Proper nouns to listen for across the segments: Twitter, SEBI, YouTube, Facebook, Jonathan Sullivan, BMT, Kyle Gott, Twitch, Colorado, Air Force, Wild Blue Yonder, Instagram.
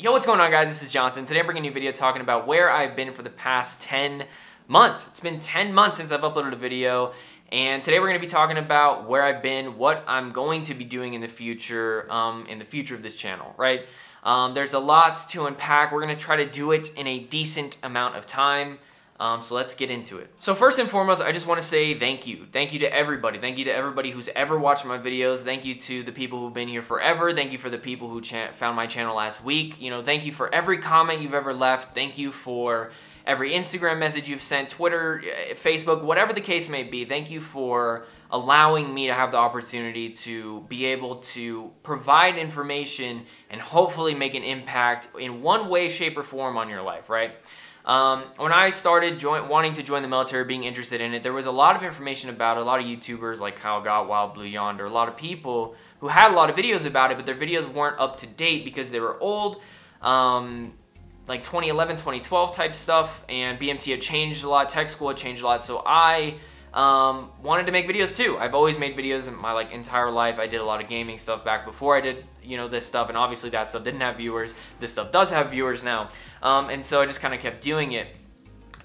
Yo, what's going on, guys? This is Jonathan. Today I'm bringing you a video talking about where I've been for the past 10 months. It's been 10 months since I've uploaded a video, and today we're going to be talking about where I've been, what I'm going to be doing in the future of this channel, right? There's a lot to unpack. We're going to try to do it in a decent amount of time. So let's get into it. So first and foremost, I just want to say thank you. Thank you to everybody. Thank you to everybody who's ever watched my videos. Thank you to the people who've been here forever. Thank you for the people who found my channel last week. You know, thank you for every comment you've ever left. Thank you for every Instagram message you've sent, Twitter, Facebook, whatever the case may be. Thank you for allowing me to have the opportunity to be able to provide information and hopefully make an impact in one way, shape, or form on your life, right? When I started wanting to join the military, being interested in it, there was a lot of information about it, a lot of YouTubers like Kyle Gott, Wild Blue Yonder, a lot of people who had a lot of videos about it, but their videos weren't up to date because they were old, like 2011, 2012 type stuff, and BMT had changed a lot, tech school had changed a lot, so I wanted to make videos too. I've always made videos in my entire life. I did a lot of gaming stuff back before I did this stuff, and obviously that stuff didn't have viewers. This stuff does have viewers now. And so I just kind of kept doing it.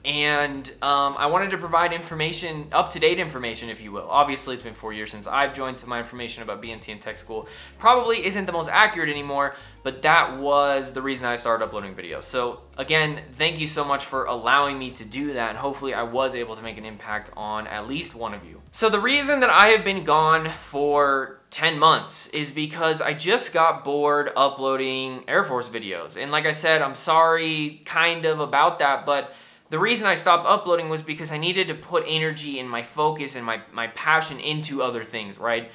And I wanted to provide information, up-to-date information, if you will. Obviously, it's been 4 years since I've joined, so my information about BMT and tech school probably isn't the most accurate anymore, but that was the reason I started uploading videos. So again, thank you so much for allowing me to do that, and hopefully I was able to make an impact on at least one of you. So the reason that I have been gone for 10 months is because I just got bored uploading Air Force videos. And like I said, I'm sorry kind of about that, but the reason I stopped uploading was because I needed to put energy and my focus and my passion into other things, right?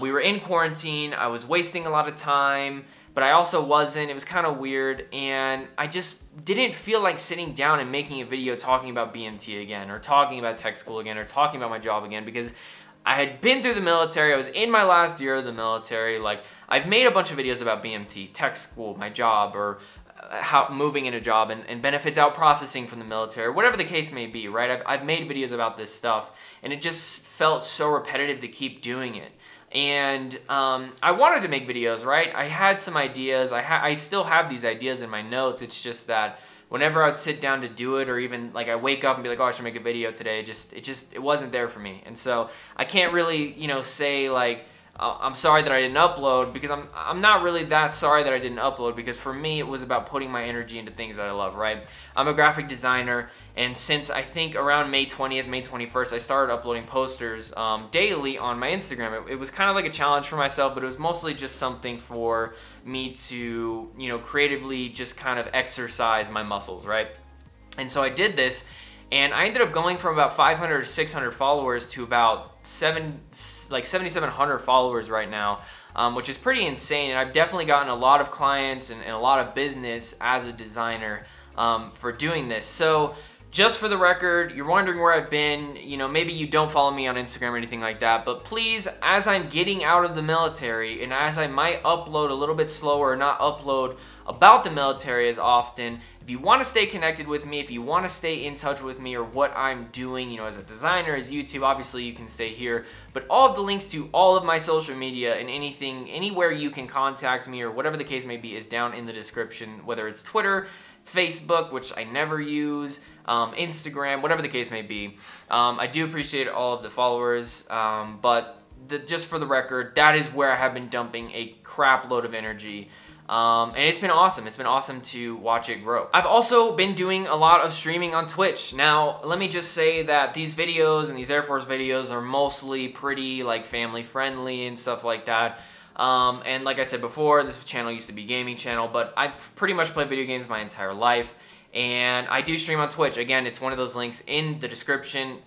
We were in quarantine, I was wasting a lot of time, but I also wasn't. It was kind of weird, and I just didn't feel like sitting down and making a video talking about BMT again, or talking about tech school again, or talking about my job again, because I had been through the military, I was in my last year of the military. Like, I've made a bunch of videos about BMT, tech school, my job, or how moving in a job and benefits out processing from the military, whatever the case may be, right? I've made videos about this stuff, and it just felt so repetitive to keep doing it. And I wanted to make videos, right? I had some ideas. I still have these ideas in my notes. It's just that whenever I'd sit down to do it, or even like I wake up and be like, oh, I should make a video today, it wasn't there for me. And so I can't really, say like, I'm sorry that I didn't upload, because I'm not really that sorry that I didn't upload, because for me it was about putting my energy into things that I love, right? I'm a graphic designer, and since I think around May 20th, May 21st, I started uploading posters daily on my Instagram. It was kind of like a challenge for myself, but it was mostly just something for me to, creatively just kind of exercise my muscles, right? And so I did this, and I ended up going from about 500 to 600 followers to about 7,700 followers right now, which is pretty insane. And I've definitely gotten a lot of clients and a lot of business as a designer for doing this. So just for the record, you're wondering where I've been, maybe you don't follow me on Instagram or anything like that, but please, as I'm getting out of the military, and as I might upload a little bit slower or not upload about the military as often, if you want to stay connected with me, if you want to stay in touch with me or what I'm doing, as a designer, as YouTube, obviously you can stay here, but all of the links to all of my social media and anything, anywhere you can contact me or whatever the case may be is down in the description, whether it's Twitter, Facebook, which I never use, Instagram, whatever the case may be. I do appreciate all of the followers, but just for the record, that is where I have been dumping a crap load of energy. And it's been awesome. It's been awesome to watch it grow. I've also been doing a lot of streaming on Twitch. Now, let me just say that these videos and these Air Force videos are mostly pretty family friendly and stuff like that. And like I said before, this channel used to be a gaming channel, but I've pretty much played video games my entire life. And I do stream on Twitch. Again, it's one of those links in the description.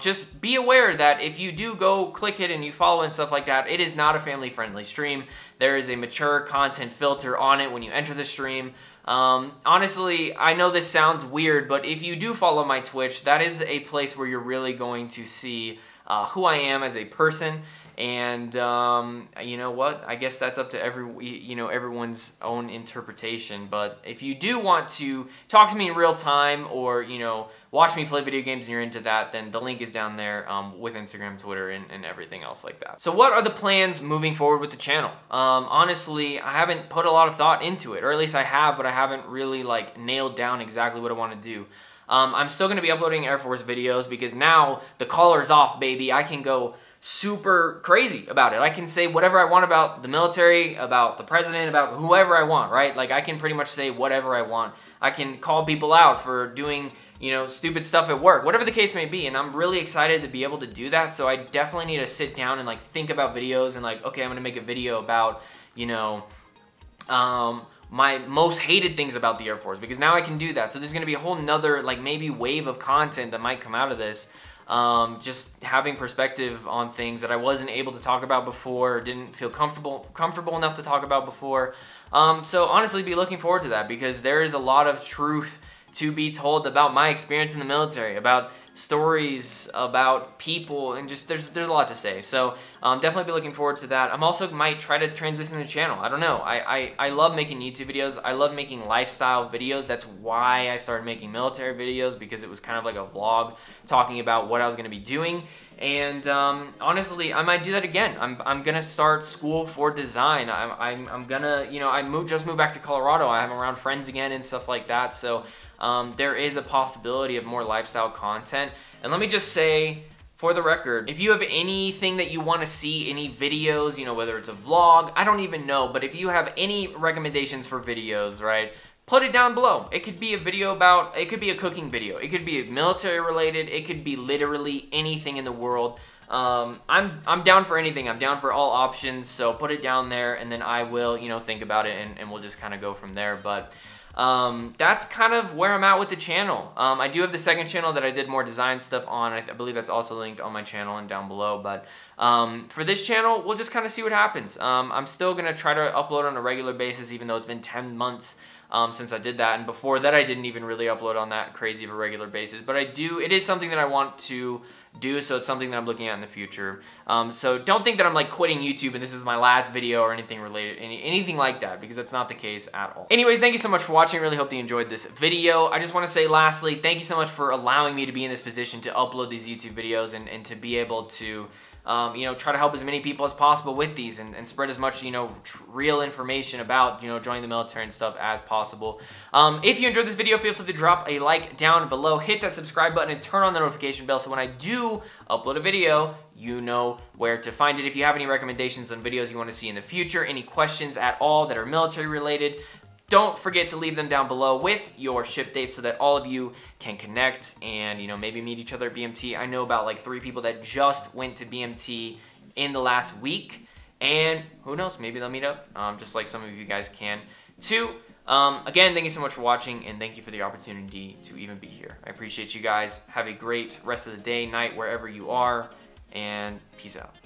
Just be aware that if you do go click it and you follow and stuff like that, it is not a family-friendly stream. There is a mature content filter on it when you enter the stream. Honestly, I know this sounds weird, but if you do follow my Twitch, that is a place where you're really going to see who I am as a person. And you know what? I guess that's up to everyone's own interpretation. But if you do want to talk to me in real time, or watch me play video games, and you're into that, then the link is down there with Instagram, Twitter, and everything else like that. So what are the plans moving forward with the channel? Honestly, I haven't put a lot of thought into it, or at least I have, but I haven't really like nailed down exactly what I want to do. I'm still going to be uploading Air Force videos because now the collar's off, baby. I can go super crazy about it. I can say whatever I want about the military, about the president, about whoever I want, right? Like I can pretty much say whatever I want. I can call people out for doing, stupid stuff at work, whatever the case may be. And I'm really excited to be able to do that. So I definitely need to sit down and like think about videos and like, okay, I'm gonna make a video about, my most hated things about the Air Force, because now I can do that. So there's gonna be a whole nother like maybe wave of content that might come out of this. Just having perspective on things that I wasn't able to talk about before, or didn't feel comfortable enough to talk about before. So honestly, be looking forward to that, because there is a lot of truth to be told about my experience in the military, about stories, about people, and just there's a lot to say. So definitely be looking forward to that. I'm also might try to transition the channel. I don't know. I love making YouTube videos. I love making lifestyle videos. That's why I started making military videos, because it was kind of like a vlog talking about what I was going to be doing. And honestly, I might do that again. I'm gonna start school for design. I'm gonna, I just moved back to Colorado. I'm around friends again and stuff like that. So there is a possibility of more lifestyle content. And let me just say, for the record, if you have anything that you want to see, any videos, whether it's a vlog, I don't even know, but if you have any recommendations for videos, right? Put it down below. It could be a video about, it could be a cooking video, it could be military related, it could be literally anything in the world. I'm down for anything. I'm down for all options. So put it down there, and then I will, think about it, and we'll just kind of go from there. But that's kind of where I'm at with the channel. I do have the second channel that I did more design stuff on. I believe that's also linked on my channel and down below. But for this channel, we'll just kind of see what happens. I'm still going to try to upload on a regular basis, even though it's been 10 months since I did that. And before that, I didn't even really upload on that crazy of a regular basis. But I do, it is something that I want to do, so it's something that I'm looking at in the future. So don't think that I'm like quitting YouTube and this is my last video or anything related, anything like that, because that's not the case at all. Anyways, thank you so much for watching. I really hope you enjoyed this video. I just want to say lastly, thank you so much for allowing me to be in this position to upload these YouTube videos, and to be able to try to help as many people as possible with these, and spread as much, real information about, joining the military and stuff as possible. If you enjoyed this video, feel free to drop a like down below, hit that subscribe button, and turn on the notification bell, so when I do upload a video, you know where to find it. If you have any recommendations on videos you want to see in the future, any questions at all that are military related, don't forget to leave them down below with your ship dates, so that all of you can connect and, maybe meet each other at BMT. I know about like 3 people that just went to BMT in the last week, and who knows, maybe they'll meet up just like some of you guys can too. Again, thank you so much for watching, and thank you for the opportunity to even be here. I appreciate you guys. Have a great rest of the day, night, wherever you are, and peace out.